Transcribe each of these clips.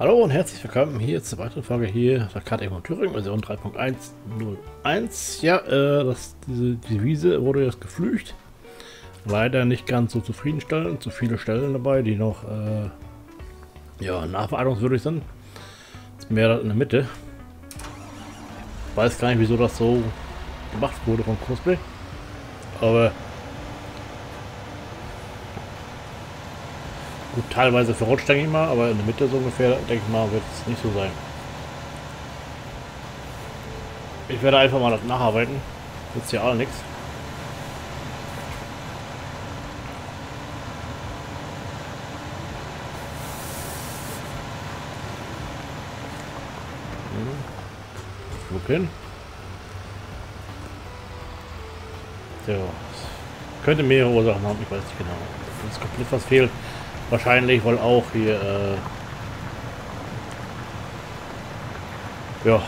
Hallo und herzlich willkommen hier zur weiteren Folge hier auf der Karte von Thüringen, Version 3.101. Ja, diese Wiese wurde jetzt geflügt. Leider nicht ganz so zufriedenstellend. Zu viele Stellen dabei, die noch ja, nachbearbeitungswürdig sind. Jetzt mehr in der Mitte. Ich weiß gar nicht, wieso das so gemacht wurde von CoursePlay. Aber gut, teilweise verrutscht, denke ich mal, aber in der Mitte so ungefähr, denke ich mal, wird es nicht so sein. Ich werde einfach mal nacharbeiten. Nützt ja auch nichts. Guck hin. So. Könnte mehrere Ursachen haben, ich weiß nicht genau. Es ist komplett was fehlt. Wahrscheinlich, weil auch hier ja,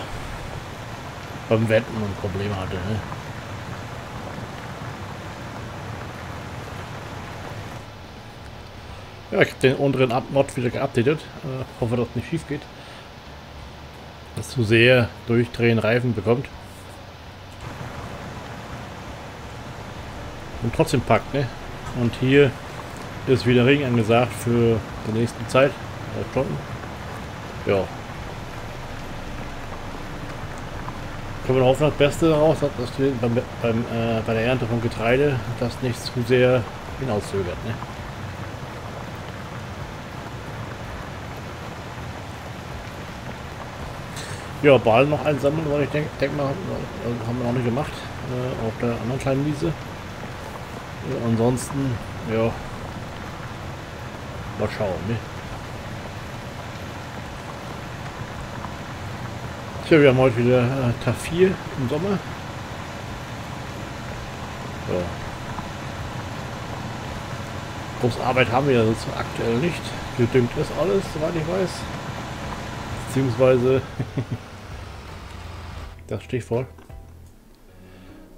beim Wetten ein Problem hatte. Ne? Ja, ich habe den unteren Mod wieder geupdatet. Hoffe, dass nicht schief geht. Dass zu sehr durchdrehen Reifen bekommt. Und trotzdem packt, ne? Und hier ist wieder Regen angesagt für die nächsten Zeit, Stunden. Ja. Können wir hoffen, das Beste daraus, dass wir bei der Ernte von Getreide das nicht zu sehr hinauszögert. Ne? Ja, Ball noch einsammeln, weil ich denke mal, haben wir noch nicht gemacht. Auf der anderen kleinen Wiese. Ja, ansonsten, ja. Mal schauen, ne? Tja, wir haben heute wieder Tag 4 im Sommer. So. Große Arbeit haben wir ja also aktuell nicht. Gedüngt ist alles, soweit ich weiß. Beziehungsweise das Stichwort.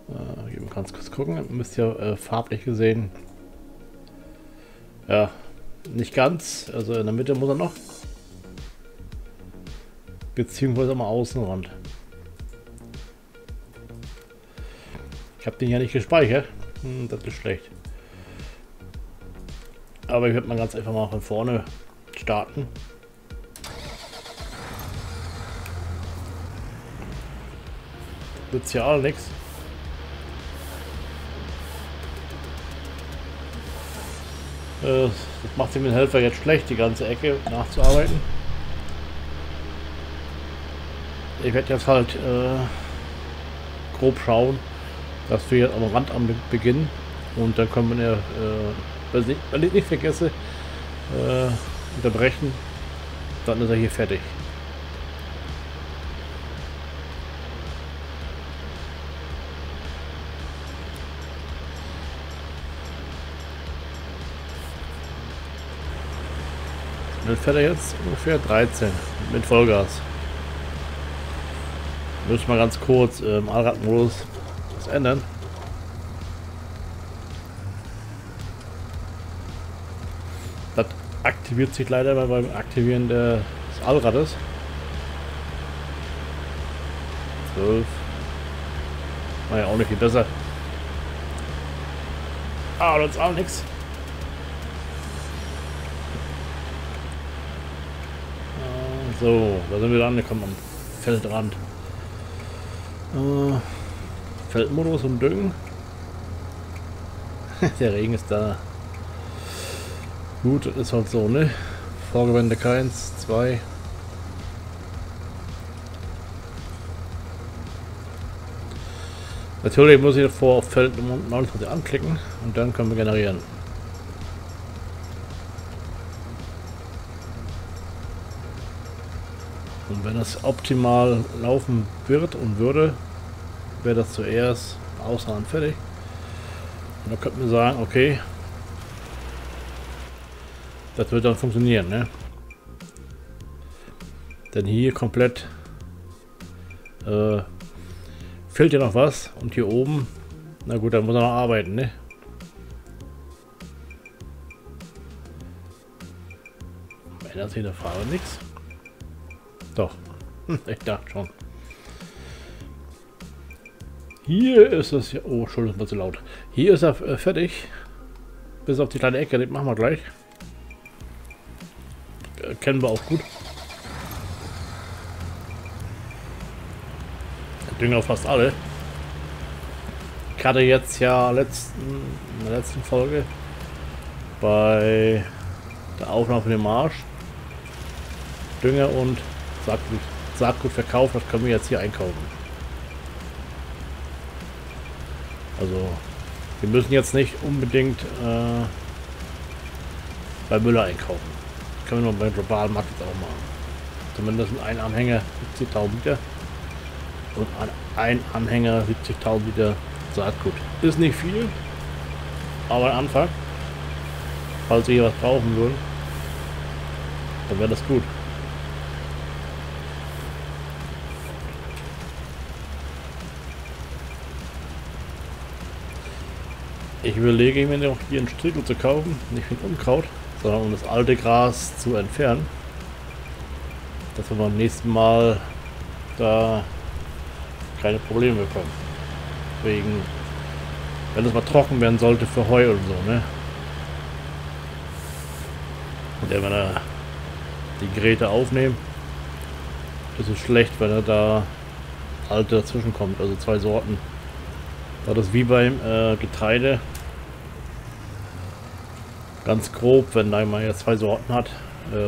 Hier mal ganz kurz gucken. Ihr müsst ja farblich gesehen. Ja. Nicht ganz, also in der Mitte muss er noch, beziehungsweise am Außenrand. Ich habe den ja nicht gespeichert, das ist schlecht. Aber ich würde mal ganz einfach mal von vorne starten. Nützt ja auch nichts. Das macht dem Helfer jetzt schlecht, die ganze Ecke nachzuarbeiten. Ich werde jetzt halt grob schauen, dass wir jetzt am Rand beginnen und dann können wir, wenn ich nicht vergesse, unterbrechen, dann ist er hier fertig. Dann fährt er jetzt ungefähr 13 mit Vollgas. Muss ich mal ganz kurz im Allradmodus was ändern. Das aktiviert sich leider beim Aktivieren des Allrades. 12. War ja auch nicht viel besser. Ah, das ist auch nichts. So, da sind wir dann angekommen am Feldrand. Feldmodus und Düngen. Der Regen ist da. Gut, das ist halt so, ne? Vorgewende keins, 2. Natürlich muss ich davor auf Feld 29 anklicken und dann können wir generieren. Und wenn das optimal laufen wird und würde, wäre das zuerst ausreichend fertig. Und dann könnten wir sagen, okay, das wird dann funktionieren, ne? Denn hier komplett fehlt ja noch was und hier oben, na gut, dann muss er noch arbeiten, ne? Ändert sich in der Farbe nichts. Doch, ich dachte schon. Hier ist es ja. Oh, Entschuldigung, war zu laut. Hier ist er fertig. Bis auf die kleine Ecke, den machen wir gleich. Kennen wir auch gut. Dünger fast alle. Ich hatte jetzt ja in der letzten Folge bei der Aufnahme von dem Marsch Dünger und Saatgut verkauft, das können wir jetzt hier einkaufen. Also, wir müssen jetzt nicht unbedingt bei Müller einkaufen. Das können wir nur beim GlobalMarket auch machen. Zumindest ein Anhänger 70.000 Liter und ein Anhänger 70.000 Liter Saatgut. Ist nicht viel, aber ein Anfang. Falls wir hier was brauchen würden, dann wäre das gut. Ich überlege mir noch hier einen Strickel zu kaufen, nicht für Unkraut, sondern um das alte Gras zu entfernen. Dass wir beim nächsten Mal da keine Probleme bekommen. Wegen, wenn es mal trocken werden sollte für Heu und so, ne? Und wenn er die Geräte aufnehmen, ist es schlecht, wenn er da alte dazwischen kommt, also zwei Sorten. Das ist wie beim Getreide. Ganz grob, wenn da man jetzt zwei Sorten hat,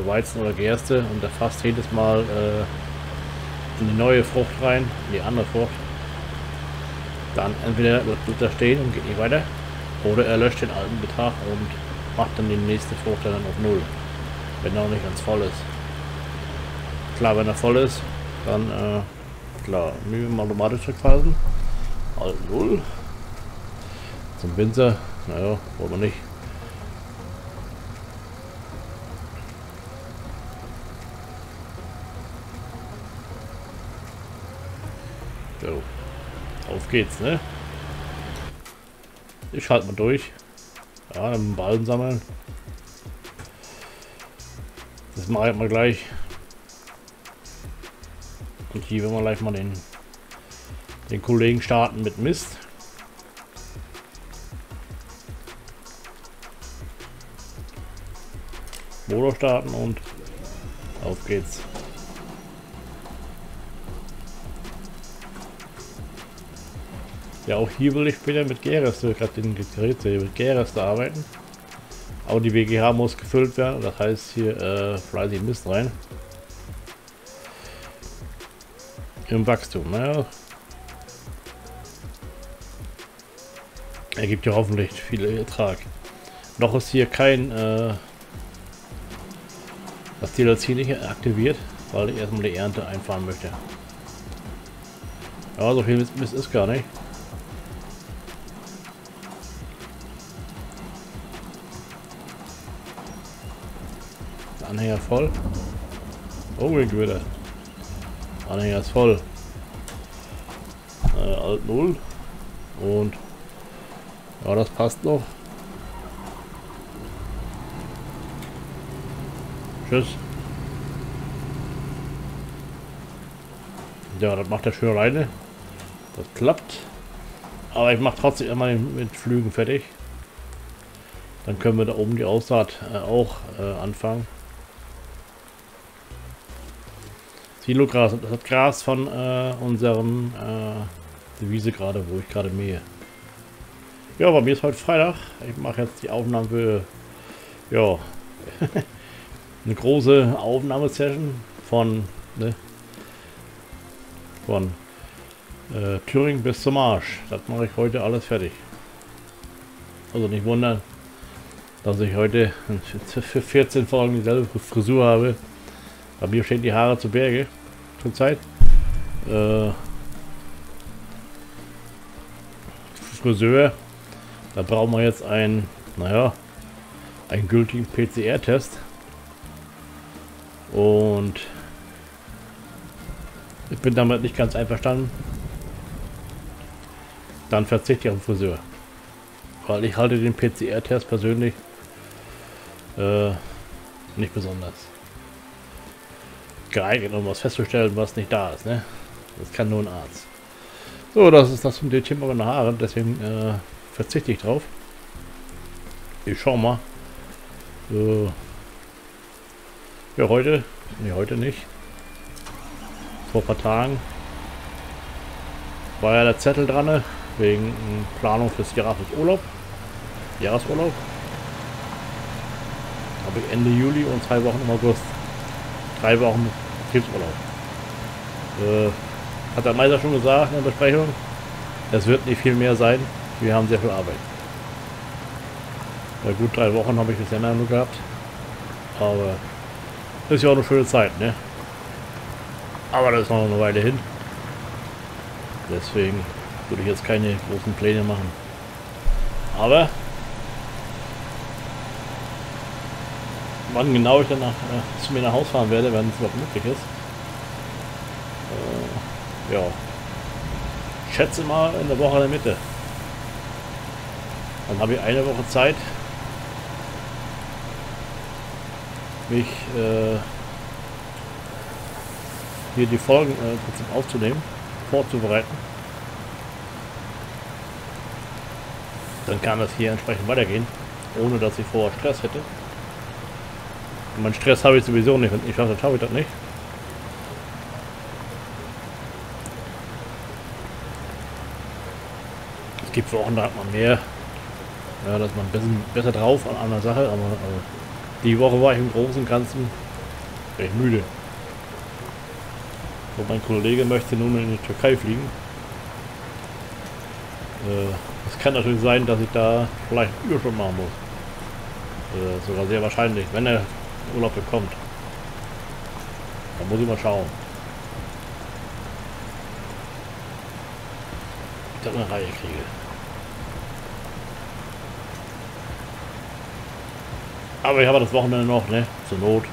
Weizen oder Gerste, und da fasst jedes Mal in die neue Frucht rein, in die andere Frucht, dann entweder bleibt er stehen und geht nicht weiter, oder er löscht den alten Betrag und macht dann die nächste Frucht dann auf Null, wenn er noch nicht ganz voll ist. Klar, wenn er voll ist, dann klar, müssen wir mal automatisch zurückfassen. Also 0 zum Winzer, naja, wollen wir nicht. So, auf geht's, ne? Ich halte mal durch. Ja, dann Ballen sammeln. Das mache ich mal gleich. Und hier werden wir gleich mal den Kollegen starten mit Mist. Motor starten und auf geht's. Ja, auch hier will ich später mit Gereste, gerade den Gerät hier mit Gereste arbeiten. Auch die WGH muss gefüllt werden, das heißt hier fleißig Mist rein. Im Wachstum, naja. Ergibt ja hoffentlich viel Ertrag. Noch ist hier kein das DLC nicht aktiviert, weil ich erstmal die Ernte einfahren möchte. Ja, so viel Mist ist gar nicht. Der Anhänger voll. Oh, mein Güter. Anhänger ist voll. Alt 0 und ja, das passt noch. Tschüss. Ja, das macht er schön alleine. Das klappt. Aber ich mache trotzdem immer mit Flügen fertig. Dann können wir da oben die Aussaat auch anfangen. Silogras, das ist das Gras von unserem Wiese gerade, wo ich gerade mähe. Ja, bei mir ist heute Freitag. Ich mache jetzt die Aufnahme für, ja, eine große Aufnahmesession von, ne, von Thüringen bis zum Marsch. Das mache ich heute alles fertig. Also nicht wundern, dass ich heute für 14 Folgen dieselbe Frisur habe. Bei mir stehen die Haare zu Berge zurzeit. Friseur. Da brauchen wir jetzt einen, naja, einen gültigen PCR-Test. Und ich bin damit nicht ganz einverstanden. Dann verzichte ich auf den Friseur. Weil ich halte den PCR-Test persönlich nicht besonders. geeignet, um was festzustellen, was nicht da ist. Ne? Das kann nur ein Arzt. So, das ist das mit dem Thema meiner Haare, deswegen verzichte ich drauf. Ich schau mal. So. Ja, heute. Ne, heute nicht. Vor ein paar Tagen war ja der Zettel dran, wegen Planung fürs Jahresurlaub. Habe ich Ende Juli und 2 Wochen im August. 3 Wochen Betriebsurlaub. Hat der Meister schon gesagt in der Besprechung, es wird nicht viel mehr sein. Wir haben sehr viel Arbeit. Bei gut 3 Wochen habe ich bisher nur gehabt. Aber ist ja auch eine schöne Zeit, ne? Aber das ist noch eine Weile hin. Deswegen würde ich jetzt keine großen Pläne machen. Aber wann genau ich dann zu mir nach Hause fahren werde, wenn es noch möglich ist. Ja. Ich schätze mal in der Woche in der Mitte. Dann habe ich 1 Woche Zeit, mich hier die Folgen trotzdem aufzunehmen, vorzubereiten. Dann kann das hier entsprechend weitergehen, ohne dass ich vorher Stress hätte. Und meinen Stress habe ich sowieso nicht, wenn ich schaffe, schaffe ich das nicht. Es gibt Wochen, da hat man mehr, ja, dass man ein bisschen besser drauf an einer Sache, aber also die Woche war ich im Großen und Ganzen recht müde. Und mein Kollege möchte nun in die Türkei fliegen. Es kann natürlich sein, dass ich da vielleicht Überstunden machen muss. Sogar sehr wahrscheinlich, wenn er Urlaub bekommt. Da muss ich mal schauen. Ich das eine Reihe kriege. Aber ich habe das Wochenende noch, ne? Zur Not.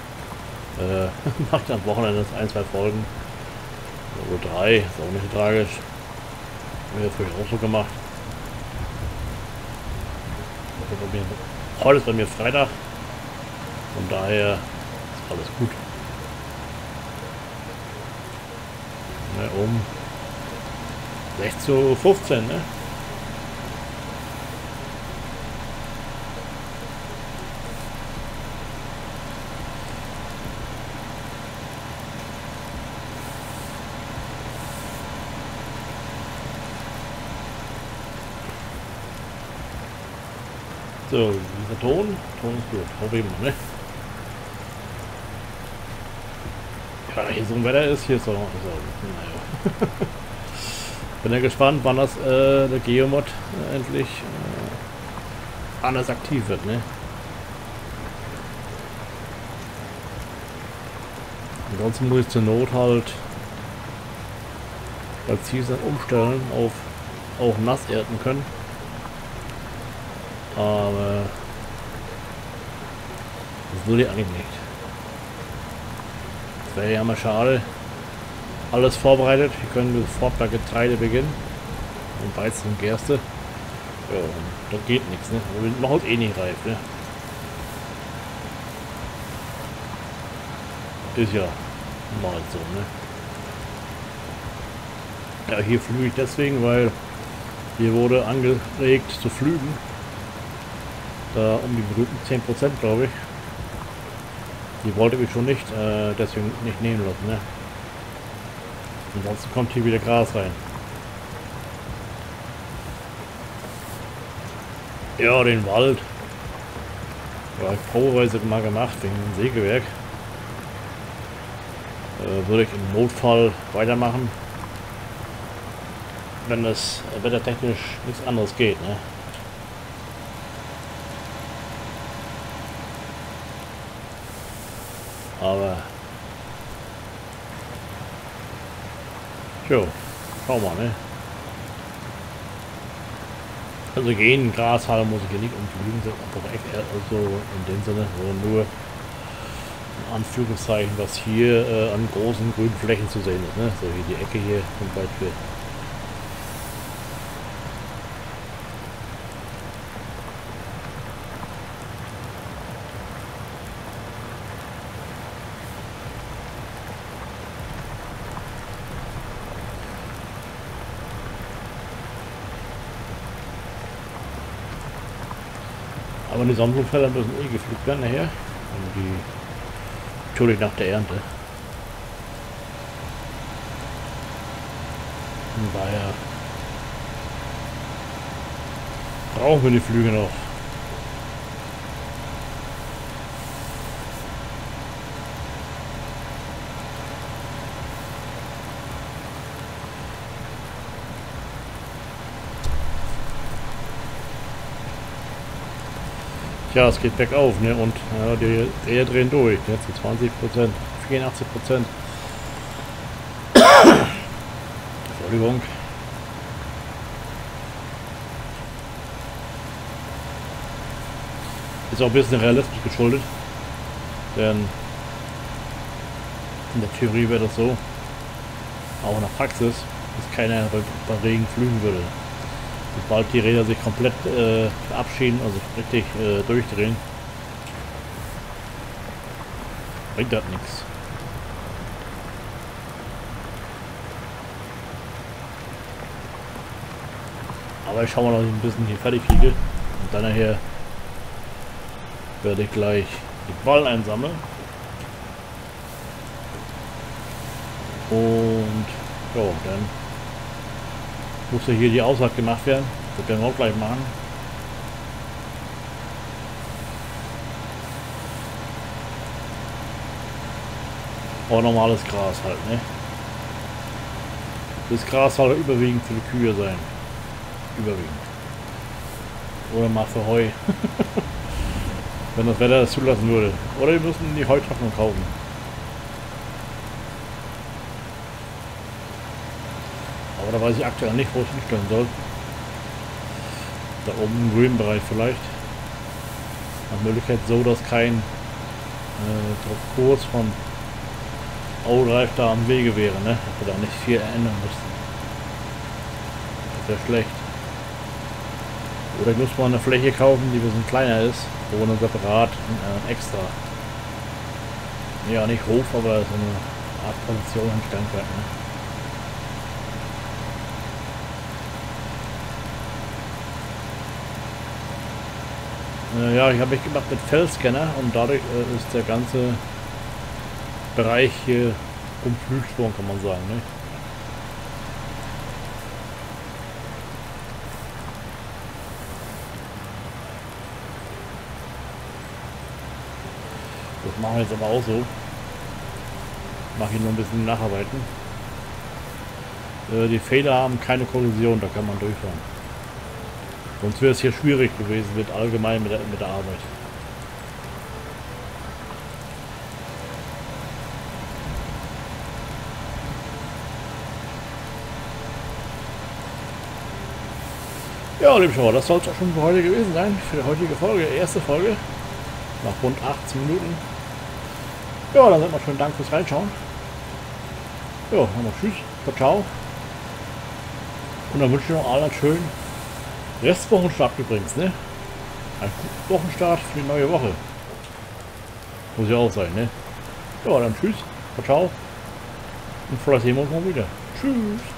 Mache ich am Wochenende 1, 2 Folgen. Oder 3, ist auch nicht so tragisch. Mir jetzt auch so gemacht. Heute ist bei mir Freitag. Von daher ist alles gut. Ne, um 16:15 Uhr, ne? So, dieser Ton ist gut, hoffe ich mal, ne? Ja, hier so ein Wetter ist, hier ist doch noch naja. Bin ja gespannt, wann das der Geomod endlich anders aktiv wird, ne? Ansonsten muss ich zur Not halt das Zielstand umstellen auf auch nass ernten können. Aber das will ich eigentlich nicht. Das wäre ja mal schade. Alles vorbereitet. Wir können sofort bei Getreide beginnen. Und Weizen und Gerste. Ja, da geht nichts. Ne? Wir machen uns eh nicht reif. Ne? Ist ja mal so. Ne? Ja, hier flüge ich deswegen, weil hier wurde angeregt zu flügen. Da um die berühmten 10%, glaube ich. Die wollte ich schon nicht, deswegen nicht nehmen lassen. Ne? Ansonsten kommt hier wieder Gras rein. Ja, den Wald. Ja, habe ich probeweise mal gemacht, wegen dem Sägewerk. Würde ich im Notfall weitermachen, wenn das wettertechnisch nichts anderes geht. Ne? Aber jo, schau mal, ne? Also gegen Grashalme muss ich hier nicht umfliegen, also in dem Sinne, sondern nur in Anführungszeichen, was hier an großen grünen Flächen zu sehen ist, ne? So wie die Ecke hier zum Beispiel. Aber die Sonnenblumenfelder müssen eh gepflückt werden nachher. Also die, natürlich nach der Ernte. Von daher brauchen wir die Flüge noch. Tja, es geht bergauf, ne? Und ja, die Rehe drehen durch, ne? Zu 20%, 84%. Entschuldigung. Ist auch ein bisschen realistisch geschuldet, denn in der Theorie wäre das so, auch in der Praxis, dass keiner bei Regen flügen würde. Sobald die Räder sich komplett verabschieden, also richtig durchdrehen, bringt das nichts. Aber ich schaue mal, dass ich ein bisschen hier fertig kriege und dann nachher werde ich gleich die Ballen einsammeln und ja, dann muss ja hier die Aussaat gemacht werden. Das können wir auch gleich machen. Auch normales Gras halt, ne? Das Gras soll überwiegend für die Kühe sein. Überwiegend. Oder mal für Heu. Wenn das Wetter das zulassen würde. Oder wir müssen die Heutrocknung kaufen. Da weiß ich aktuell nicht, wo ich hinstellen soll. Da oben im grünen Bereich vielleicht. Nach Möglichkeit so, dass kein Kurs von Autodrive da am Wege wäre, ne? Dass wir da nicht viel ändern müssen. Das wäre schlecht. Oder müssen wir eine Fläche kaufen, die ein bisschen kleiner ist, ohne separat extra. Ja, nicht Hof, aber so eine Art Position im Standwerk, ne? Ja, ich habe mich gemacht mit Felsscanner und dadurch ist der ganze Bereich hier umflügt worden, kann man sagen, ne? Das machen wir jetzt aber auch so. Mache ich nur ein bisschen nacharbeiten. Die Fehler haben keine Kollision, da kann man durchfahren. Sonst wäre es hier schwierig gewesen, mit allgemein mit der Arbeit. Ja, liebe Schauer, das soll es auch schon für heute gewesen sein, für die heutige Folge, erste Folge, nach rund 18 Minuten. Ja, dann sagt man schönen Dank fürs Reinschauen. Ja, dann noch tschüss, ciao. Und dann wünsche ich noch allen einen schönen Restwochenstart übrigens, ne? Ein guter Wochenstart für die neue Woche. Muss ja auch sein, ne? Ja, dann tschüss, ciao. Und vielleicht sehen wir uns mal wieder. Tschüss.